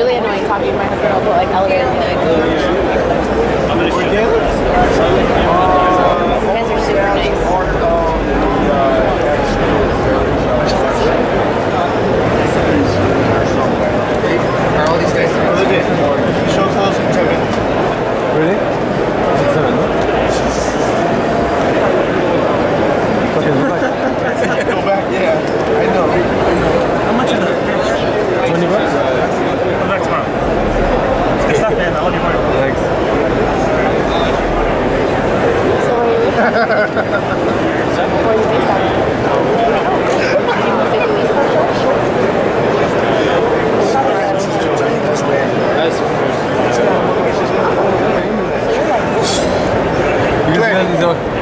really annoying talking to my husband about like elevator music. You guys are super nice. Are all these guys nice? Show close in 10 minutes. Really? It's 7 minutes. Fucking go back, yeah. I know. How much is it? $20? Go back tomorrow. It's not bad, I'll let you work. Thanks. So what are you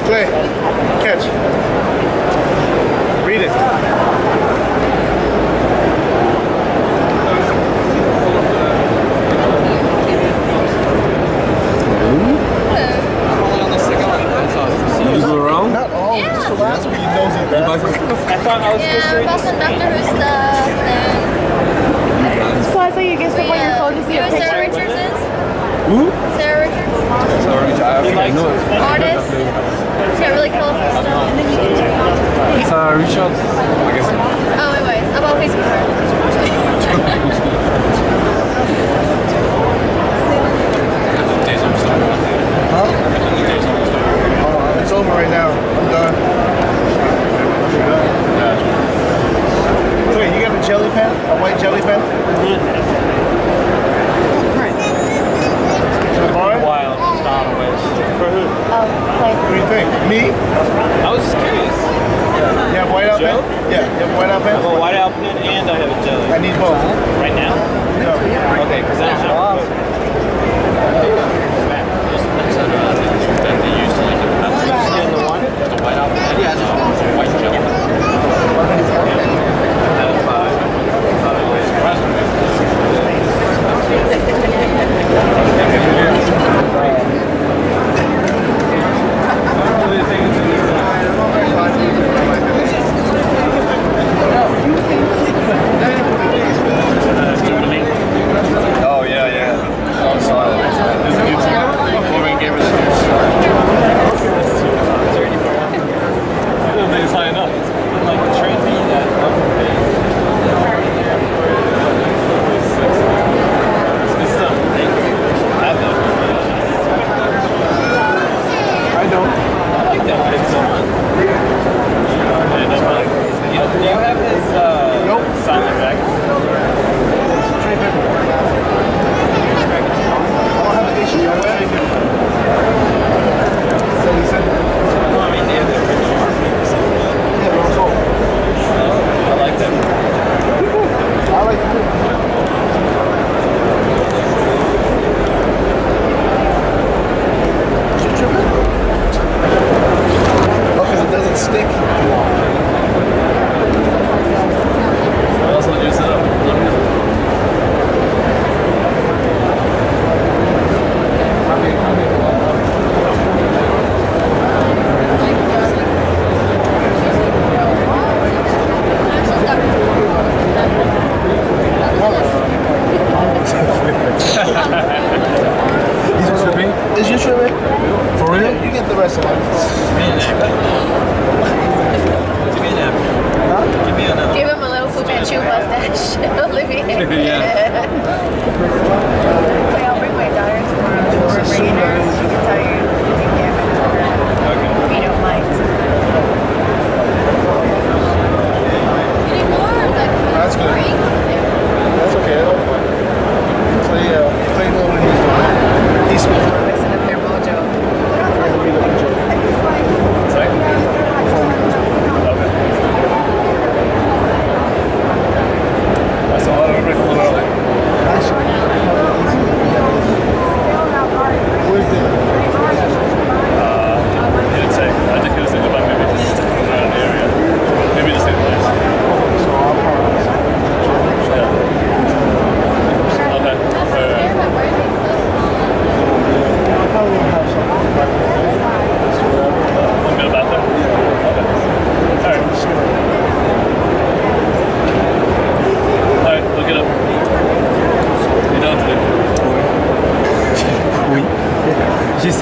Play. Catch. Read it. You go around? Not all. Yeah. Just the last one. I thought I was frustrated. Yeah, Boston Doctor Who stuff. It's probably so you get stuff on your phone to see a picture. Sarah Richards is? Who? Sarah Richards. Sarah Richards. I know it. Artist. She's got really colorful stuff. And then you it's Richard. I guess. Oh, it was. About Facebook. Huh? It's over right now. I'm done. Wait, you got a jelly pen? A white jelly pen? Mm-hmm. Right. Wild. For who? What do you think? Me? I was just curious. You have white out pen? Yeah, you have white out pen? I have a white out pen and I have a jelly. I need both. Right now? No. Okay, because I have both. That they use to like the one? Just a white out pen? Yeah, just a white jelly. That's a lot of people.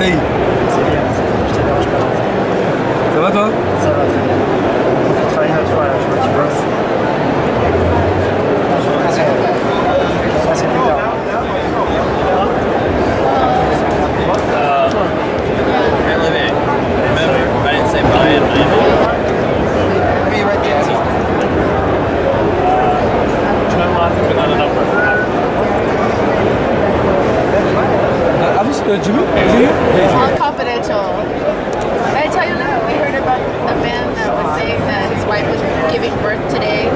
essaye. Ça va toi? Ça va très bien. On fait travailler notre fois là, je vois tu bosses. Je vais passer plus tard. Confidential. I tell you that we heard about a man that was saying that his wife was giving birth today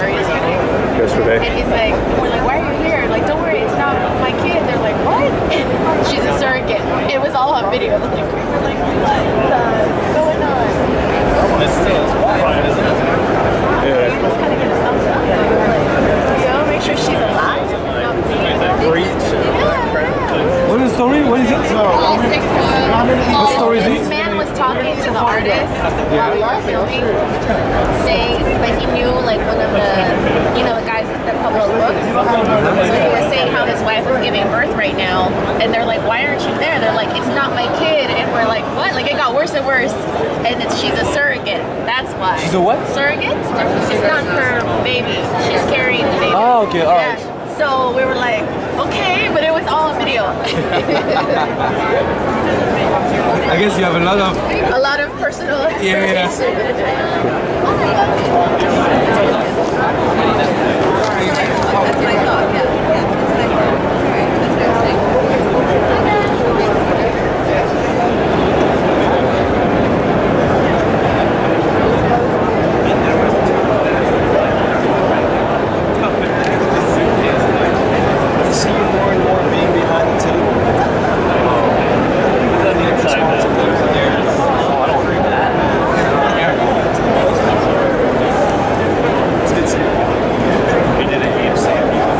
or yesterday. Yesterday. And he's like, we're like, why are you here? Like, don't worry, it's not my kid. They're like, what? And she's a surrogate. It was all on video. We're like, what's going on? This still is wild, isn't it? Yeah. You just kind of get a thumbs up. You know, make sure she's alive. What is the story? What is it? The story is this man was talking to the artist while we were filming, saying that he knew like one of the, you know, the guys that published the books. So he was saying how his wife was giving birth right now, and they're like, why aren't you there? They're like, it's not my kid, and we're like, what? Like it got worse and worse, and it's, she's a surrogate. That's why. She's a what? Surrogate. She's not her baby. She's carrying the baby. Oh, okay, all right. Yeah. So we were like, okay, but it was all a video. I guess you have a lot of personal experience. That's my thought, It's good to see you. We did it. We have San Diego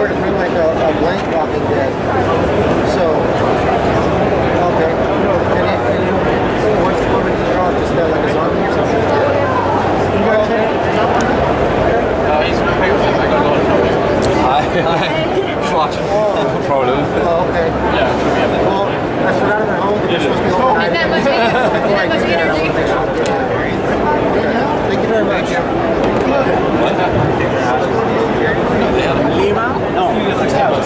were to bring like a blank Walking Dead. So, okay. And you want to put it in the draw just that, like a zombie or something? You got it? No, he's been paying like a lot of trouble. Just watching. Probably. Oh, okay. Yeah, it should be a bit. Well, I forgot at home. It must be all night. Thank you very much. Lima? No. If you want to see the video,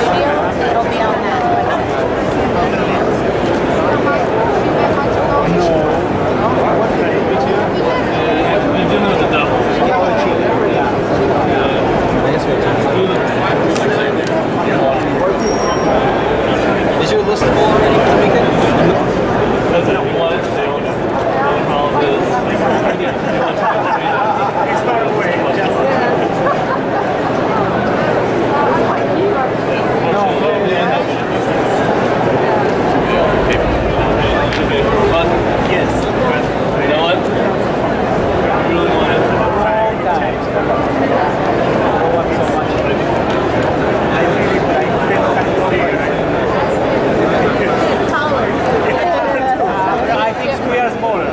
it'll be on that. Is your list full already for the weekend? That's what I wanted to do. All of this. It's far away. Yes. You know what? I really want to. I think we are smaller. If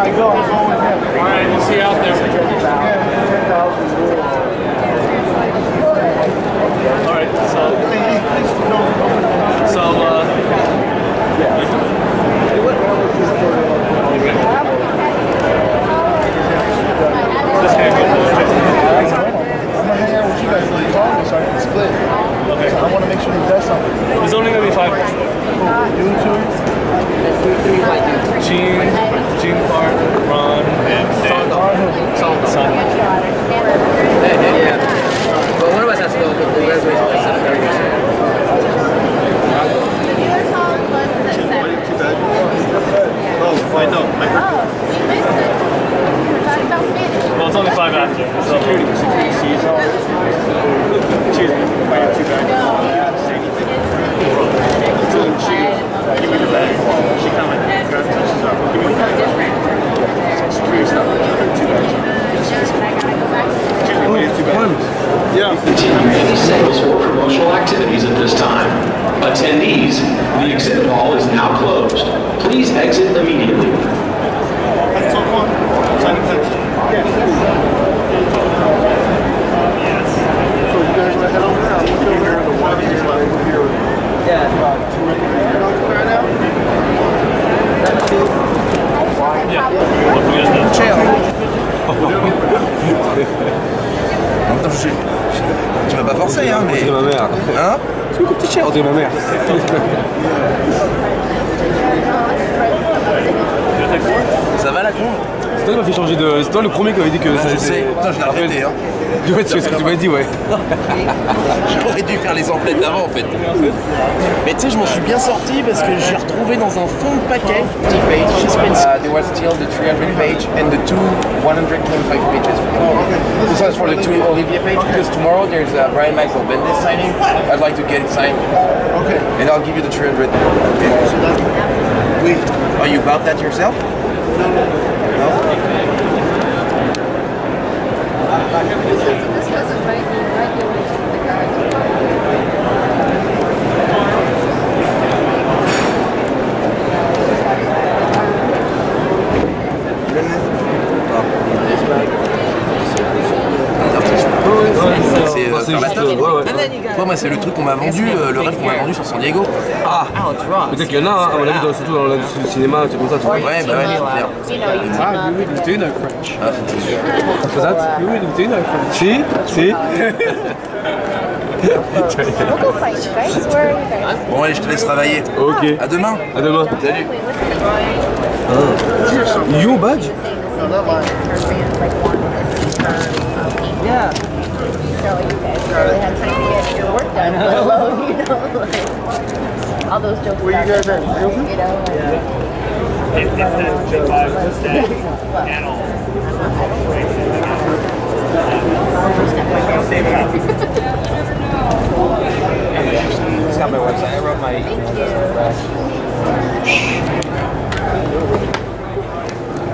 I go, I'm going to have to. All right, we'll see you out there. Gene Clark, Ron, and Sandor. But one of us has to go with the reservation list. Oh, wait, no. I heard. Well, it's only 5 after. So cheers, man. I got 2 bags. Cheers. Give me your bag. She commented. Grab touches up. Give me your bag. Security stuff. I got 2 bags. Cheers, man. We have 2 bags. Yeah. The team made sales for promotional activities at this time. Attendees, the exit hall is now closed. Please exit immediately. Tu m'as pas forcé, hein, mais... Hein? C'est beaucoup petit cher de ma mère. Ça va la con? C'est toi qui m'as fait changer de... C'est toi le premier qui m'avait dit que... ça je sais, putain je l'ai arrêté hein. Ouais, c'est ce que tu m'as dit, ouais. J'aurais dû faire les emplettes d'avant en fait. Mais tu sais, je m'en suis bien sorti parce que j'ai retrouvé dans un fond de paquet. There was still the 300 page and the 2 125 pages. This was for the 2 Olivier page because tomorrow there's a Brian Michael Bendis signing. I'd like to get it signed. Okay. And I'll give you the 300. Wait, are you about that yourself? No? This wasn't right here with the Ouais, moi c'est le truc qu'on m'a vendu, le rêve qu'on m'a vendu sur San Diego. Ah, peut-être qu'il y en a, hein, à mon avis, surtout dans l'industrie du cinéma, tu comme ça, tu vois. Ouais, bah ouais, c'est clair. Ah, you wouldn't do no French. Ah, c'est ça. You wouldn't do no French. Si. Bon, allez, je te laisse travailler. Ok. À demain. À demain. Salut. Ah. Yo, badge? Yeah. So you guys really had time to get your work done, let alone, you know, like, all those jokes. Where you guys at? You know, like, yeah. It's that July 5th at all. It's not my website. I wrote my email.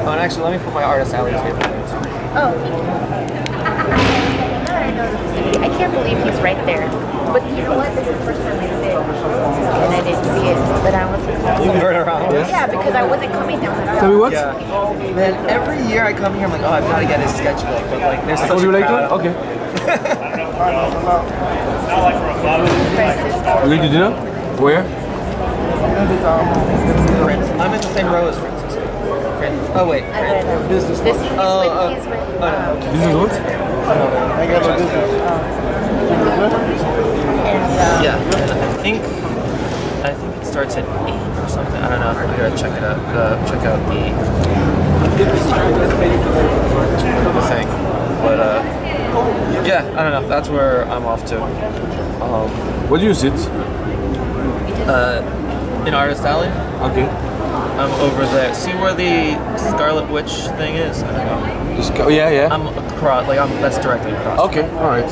Oh, and actually, let me put my Artist Alley table there. Oh. I can't believe he's right there. But you know what? This is the first time I did, and I didn't see it. But I was. You heard around? Yeah, because I wasn't coming down. Tell me what? Yeah. Man, every year I come here, I'm like, oh, I've got to get his sketchbook. But like, there's such a crowd. Okay. You need to do that? Where? I'm in the same row as Francis. Oh wait. Business. Business what? I got my business. Yeah, I think it starts at 8 or something. I don't know. I gotta check it out. Check out the thing. But yeah, I don't know. That's where I'm off to. What do you sit? In Artist Alley. Okay. I'm over there. See where the Scarlet Witch thing is? I don't know. Just go, yeah. I'm across, like, that's directly across. Okay, alright.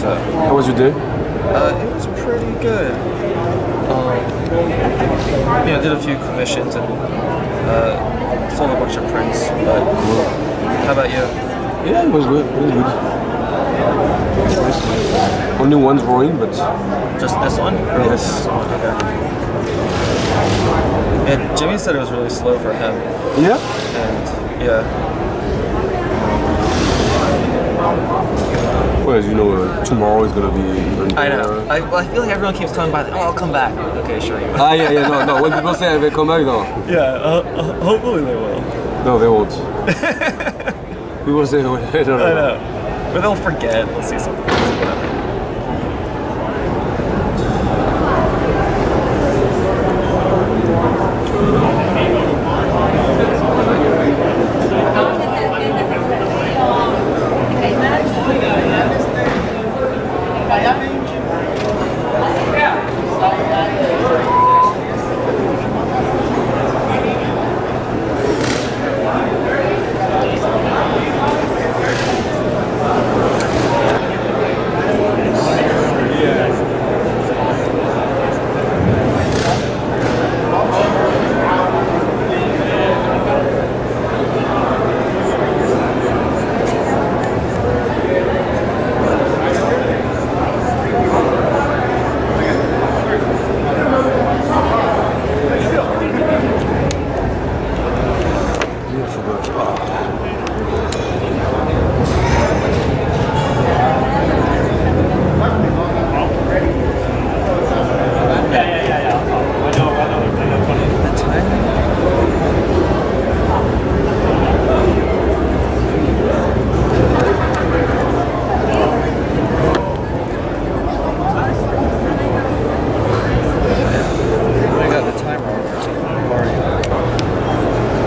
So, how was your day? It was pretty good. Yeah, I did a few commissions and sold a bunch of prints, but how about you? Yeah, it was good, really good. Only one drawing, but... Just this one? Yes. Okay. Yeah, Jimmy said it was really slow for him. Yeah? And, yeah. Well, as you know, tomorrow is going to be even I know. I feel like everyone keeps coming by, oh, I'll come back. Okay, sure you will. Ah, yeah, no. When people say they come back, no. Yeah, hopefully they will. No, they won't. People say, oh, I don't know. I know. But they'll forget. They'll see something else, whatever.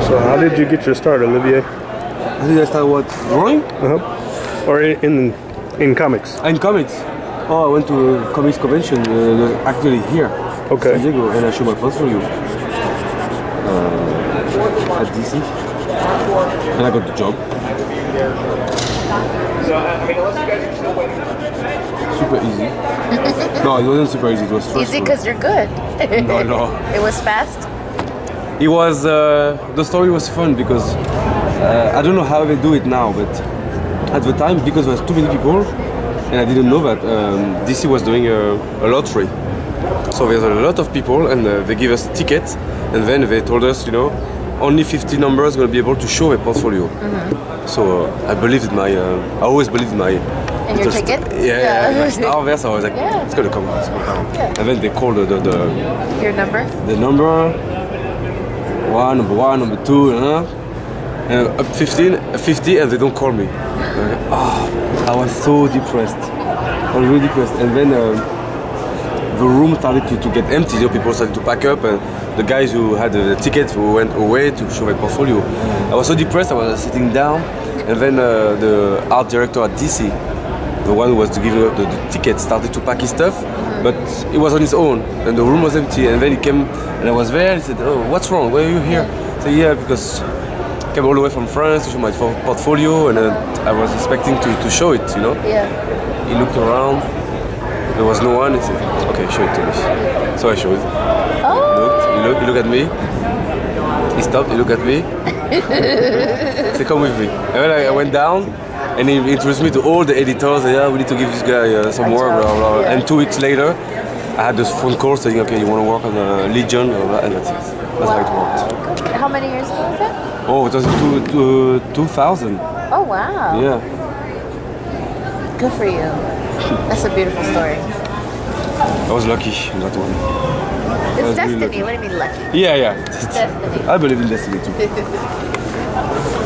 So how did you get your start, Olivier? I think I started what? Drawing? Uh-huh. Or in comics? In comics. Oh, I went to a comics convention, actually here. Okay. In San Diego, and I showed my portfolio at DC. And I got the job. Super easy. No, it wasn't super easy. It was easy because you're good. No, no. It was fast. It was the story was fun because I don't know how they do it now, but at the time, because there was too many people, and I didn't know that DC was doing a lottery. So there's a lot of people, and they give us tickets, and then they told us, you know, only 50 numbers will be able to show a portfolio. Mm-hmm. So I believed in my, I always believed in my. And your ticket? Yeah, yeah. There, so I was like, yeah. It's gonna come out, it's gonna come out. Yeah. And then they called the your number. The number one, number two, and up 50, and they don't call me. Oh, I was so depressed. I was really depressed, and then the room started to get empty. So people started to pack up, and the guys who had the tickets who went away to show my portfolio. I was so depressed. I was sitting down, and then the art director at DC, the one who was giving up the ticket, started to pack his stuff, but it was on his own, and the room was empty. And then he came, and I was there, and he said, "Oh, what's wrong? Why are you here?" I said, "Yeah, because I came all the way from France to show my portfolio, and I was expecting to show it, you know." Yeah. He looked around. There was no one. He said, "Okay, show it to me." So I showed. Oh. He looked at me. He stopped. He looked at me. He said, "Come with me." And then I went down. And he introduced me to all the editors, yeah, we need to give this guy some work, blah, blah. Yeah. And 2 weeks later, I had this phone call saying, okay, you want to work on Legion, and that's it. That's how it worked. How many years ago was that? Oh, it was in 2000. Oh, wow. Yeah. Good for you. That's a beautiful story. I was lucky in that one. It's destiny. Really, what do you mean lucky? Yeah, yeah. It's destiny. I believe in destiny too.